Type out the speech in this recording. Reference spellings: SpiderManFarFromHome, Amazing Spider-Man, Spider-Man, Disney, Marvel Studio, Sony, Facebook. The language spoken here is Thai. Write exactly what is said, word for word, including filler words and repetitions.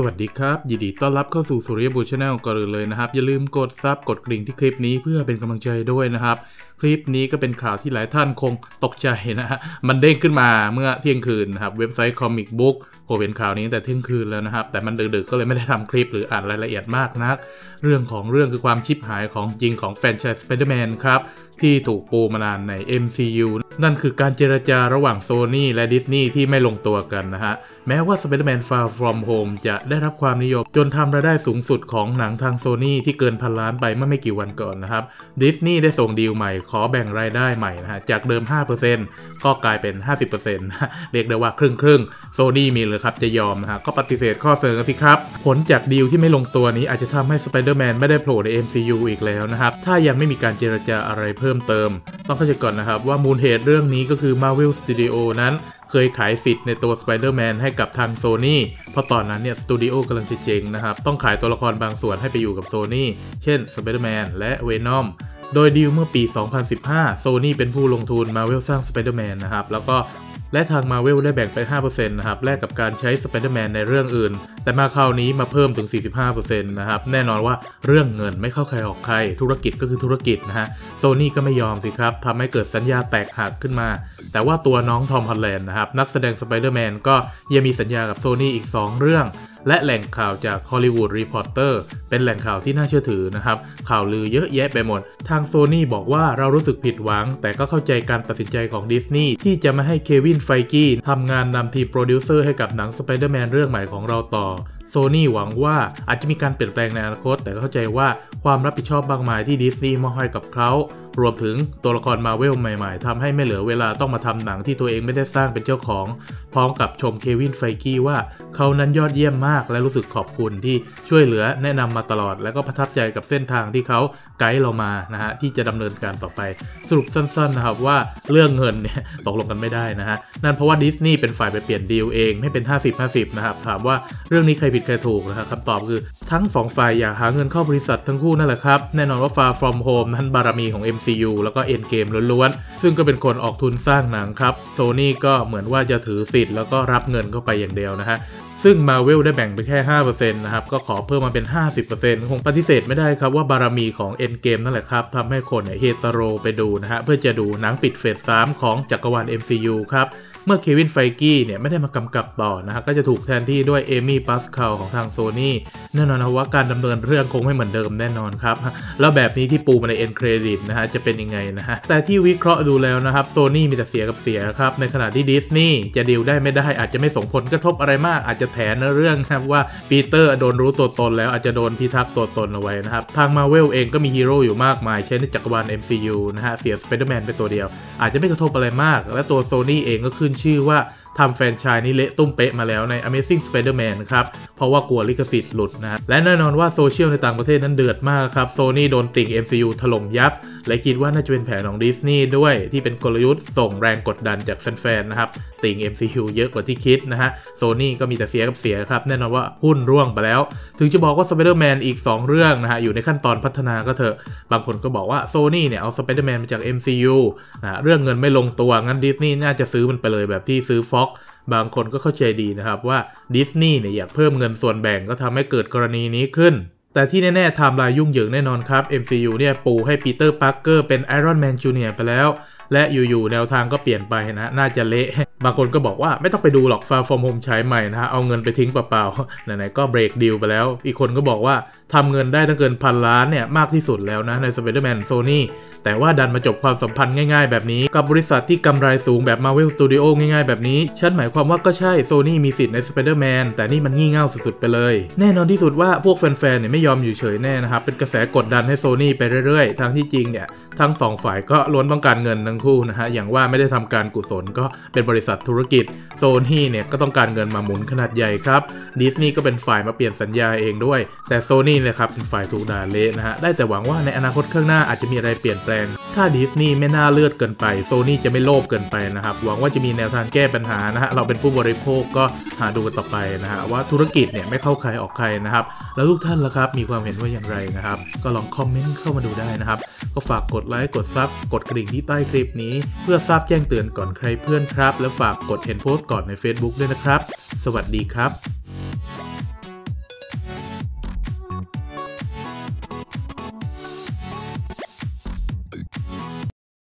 สวัสดีครับยินดีต้อนรับเข้าสู่สุริยบุตร Channel ก่อนอื่นเลยนะครับอย่าลืมกดซับกดกริ่งที่คลิปนี้เพื่อเป็นกำลังใจด้วยนะครับคลิปนี้ก็เป็นข่าวที่หลายท่านคงตกใจนะฮะมันเด้งขึ้นมาเมื่อเที่ยงคืนนะครับเว็บไซต์ Comic Book ผมเห็นข่าวนี้แต่เที่ยงคืนแล้วนะครับแต่มันดึกๆก็เลยไม่ได้ทำคลิปหรืออ่านรายละเอียดมากนักเรื่องของเรื่องคือความชิบหายของจริงของแฟรนไชส์ Spider-Man ครับที่ถูกปูมานานใน เอ็ม ซี ยู นั่นคือการเจรจาระหว่าง Sony และ Disney ที่ไม่ลงตัวกันนะฮะแม้ว่า Spider-Man Far From Home จะได้รับความนิยมจนทำรายได้สูงสุดของหนังทาง Sony ที่เกินพันล้านไปเมื่อไม่กี่วันก่อนนะครับ Disney ได้ส่งดีลใหม่ขอแบ่งรายได้ใหม่นะฮะจากเดิม ห้าเปอร์เซ็นต์ ก็กลายเป็น ห้าสิบเปอร์เซ็นต์ เรียกได้ว่าครึ่งครึ่ง Sony มีหรือครับจะยอมนะฮะก็ปฏิเสธข้อเสนอสิครับผลจากดีลที่ไม่ลงตัวนี้อาจจะทำให้ Spider-Man ไม่ได้โผล่ใน เอ็ม ซี ยู อีกแล้วนะครับถ้ายังไม่มีการเจรจาอะไรเพิ่มเติมต้องเข้าใจก่อนนะครับว่ามูลเหตุเรื่องนี้ก็คือ Marvel Studio นั้นเคยขายสิทธิ์ในตัว Spider-Man ให้กับทาง Sony เพราะตอนนั้นเนี่ยสตูดิโอกำลังจะเจ๊งนะครับต้องขายตัวละครบางส่วนให้ไปอยู่กับ Sony เช่น Spider-Man และ Venom โดยดีลเมื่อปี สองพันสิบห้า Sony เป็นผู้ลงทุน Marvel สร้าง Spider-Man นะครับแล้วก็และทาง Marvel ได้แบ่งไป ห้าเปอร์เซ็นต์ นะครับแลกกับการใช้ Spider-Man ในเรื่องอื่นแต่มาคราวนี้มาเพิ่มถึง สี่สิบห้าเปอร์เซ็นต์ นะครับแน่นอนว่าเรื่องเงินไม่เข้าใครออกใครธุรกิจก็คือธุรกิจนะฮะโซนี่ก็ไม่ยอมสิครับทำให้เกิดสัญญาแตกหักขึ้นมาแต่ว่าตัวน้องทอมฮอลแลนด์นะครับนักแสดง Spider-Man ก็ยังมีสัญญากับโซนี่อีกสองเรื่องและแหล่งข่าวจาก Hollywood Reporter เป็นแหล่งข่าวที่น่าเชื่อถือนะครับข่าวลือเยอะแยะไปหมดทาง Sony บอกว่าเรารู้สึกผิดหวังแต่ก็เข้าใจการตัดสินใจของ Disney ที่จะไม่ให้เควินไฟกี้ทำงานนำทีมโปรดิวเซอร์ให้กับหนัง Spider-Man เรื่องใหม่ของเราต่อโซนี่หวังว่าอาจจะมีการเปลี่ยนแปลงในอนาคตแต่เข้าใจว่าความรับผิดชอบมากมายที่ดิสนีย์มอบให้กับเขารวมถึงตัวละครมาเวลใหม่ๆทำให้ไม่เหลือเวลาต้องมาทำหนังที่ตัวเองไม่ได้สร้างเป็นเจ้าของพร้อมกับชมเควินไฟกี้ว่าเขานั้นยอดเยี่ยมมากและรู้สึกขอบคุณที่ช่วยเหลือแนะนำมาตลอดและก็ประทับใจกับเส้นทางที่เขาไกด์เรามานะฮะที่จะดำเนินการต่อไปสรุปสั้นๆนะครับว่าเรื่องเงินเนี่ยตกลงกันไม่ได้นะฮะนั่นเพราะว่าดิสนีย์เป็นฝ่ายไปเปลี่ยนดีลเองให้เป็น ห้าสิบห้าสิบ นะครับถามว่าเรื่องนี้ใครผิดใครถูกนะครับคำตอบคือทั้งสองฝ่ายอยากหาเงินเข้าบริษัททั้งคู่นั่นแหละครับแน่นอนว่า Far From Home นั้นบารมีของ เอ็ม ซี ยู แล้วก็ Endgame ล้วนๆซึ่งก็เป็นคนออกทุนสร้างหนังครับ Sony ก็เหมือนว่าจะถือสิทธิ์แล้วก็รับเงินเข้าไปอย่างเดียวนะฮะซึ่ง Marvel ได้แบ่งไปแค่ ห้าเปอร์เซ็นต์ นะครับก็ขอเพิ่มมาเป็น ห้าสิบเปอร์เซ็นต์ คงปฏิเสธไม่ได้ครับว่าบารมีของ Endgame นั่นแหละครับทำให้คนเฮตโรไปดูนะฮะเพื่อจะดูหนังปิดเฟสสามของจักรวาล เอ็ม ซี ยู ครับเมื่อเควินไฟกี้เนี่ยไม่ได้มากำกับต่อนะฮะก็จะถูกแทนที่ด้วยเอมี่ปาสคาลของทางโซนี่แน่นอนนะว่าการดำเนินเรื่องคงไม่เหมือนเดิมแน่นอนครับแล้วแบบนี้ที่ปูมาในเอ็นเครดิตนะฮะจะเป็นยังไงนะฮะแต่ที่วิเคราะห์ดูแล้วนะครับโซนี่มีแต่เสียกับเสียครับในขณะที่ดิสนีย์จะดีลได้ไม่ได้อาจจะไม่ส่งผลกระทบอะไรมากอาจจะแถนเรื่องครับว่าปีเตอร์โดนรู้ตัวตนแล้วอาจจะโดนพิทักษ์ตัวตนเอาไว้นะครับทาง Marvel เองก็มีฮีโร่อยู่มากมายใช้ในจักรวาล เอ็ม ซี ยู นะฮะเสีย Spider-Man ไปตัวเดียวอาจจะไม่กระทบอะไรมากและตัวโซนี่เองก็ขึ้นชื่อว่าทำแฟรนไชส์นี้เละตุ้มเป๊ะมาแล้วใน Amazing Spider-Man ครับเพราะว่ากลัวลิขสิทธิ์หลุดนะและแน่นอนว่าโซเชียลในต่างประเทศนั้นเดือดมากครับโซนี่โดนติ่ง เอ็ม ซี ยู ถล่มยับและคิดว่าน่าจะเป็นแผนของดิสนีย์ด้วยที่เป็นกลยุทธ์ส่งแรงกดดันจากแฟนๆนะครับติ่ง เอ็ม ซี ยู เยอะกว่าที่คิดนะฮะโซนี่ก็มีแต่เสียกับเสียครับแน่นอนว่าหุ้นร่วงไปแล้วถึงจะบอกว่า Spider-Man อีกสองเรื่องนะฮะอยู่ในขั้นตอนพัฒนาก็เถอะบางคนก็บอกว่าโซนี่เนี่ยเอา Spider-Man มาจาก เอ็ม ซี ยู นะเรื่องเงินไม่ลงตัวงั้นดิสนีย์น่าจะซื้อมันไปเลยแบบที่ซื้อ Foxบางคนก็เข้าใจดีนะครับว่าดิสนีย์เนี่ยอยากเพิ่มเงินส่วนแบ่งก็ทำให้เกิดกรณีนี้ขึ้นแต่ที่แน่ๆไทม์ไลน์ยุ่งเหยิงแน่นอนครับ เอ็ม ซี ยู เนี่ยปูให้ปีเตอร์พาร์เกอร์เป็นไอรอนแมนจูเนียร์ไปแล้วและอยู่ๆแนวทางก็เปลี่ยนไปนะน่าจะเละบางคนก็บอกว่าไม่ต้องไปดูหรอก Far From Home ใช้ใหม่นะฮะเอาเงินไปทิ้งเปล่าๆไหนๆก็เบรกดีลไปแล้วอีกคนก็บอกว่าทำเงินได้ตั้งเกินพันล้านเนี่ยมากที่สุดแล้วนะใน Spider-Man Sony แต่ว่าดันมาจบความสัมพันธ์ง่ายๆแบบนี้กับบริษัทที่กำไรสูงแบบ Marvel Studio ง่ายๆแบบนี้ฉันหมายความว่าก็ใช่ Sony มีสิทธิ์ใน Spider-Man แต่นี่มันงี่เง่าสุดๆไปเลยแน่นอนที่สุดว่าพวกแฟนๆเนี่ยไม่ยอมอยู่เฉยแน่นะครับเป็นกระแสกดดันให้ Sony ไปเรื่อยๆทั้งที่จริงเนี่ยทั้งสองฝ่ายก็ล้วนต้องการเงินทั้งคู่นะฮะอย่างว่าไม่ได้ทำการกุศลก็เป็นบริษัทธุรกิจโซนี่เนี่ยก็ต้องการเงินมาหมุนขนาดใหญ่ครับดิสนีย์ก็เป็นฝ่ายมาเปลี่ยนสัญญาเองด้วยแต่โซนี่เลยครับเป็นฝ่ายถูกด่าเละนะฮะได้แต่หวังว่าในอนาคตข้างหน้าอาจจะมีอะไรเปลี่ยนแปลงถ้าดิสนีย์ไม่น่าเลือดเกินไปโซนี่จะไม่โลภเกินไปนะครับหวังว่าจะมีแนวทางแก้ปัญหานะฮะเราเป็นผู้บริโภคก็หาดูกันต่อไปนะฮะว่าธุรกิจเนี่ยไม่เข้าใครออกใครนะครับแล้วทุกท่านล่ะครับมีความเห็นว่าอย่างไรนะครับก็ลองคอมเมนต์เข้ามาดูได้นะครับก็ฝากกดไลค์กดซับกดกระดิ่งที่ใต้คลิปนี้เพื่อทราบแจ้งเตือนก่อนใครเพื่อนครับแล้วฝากกดเห็นโพสต์ก่อนใน Facebook ด้วยนะครับสวัสดีครับ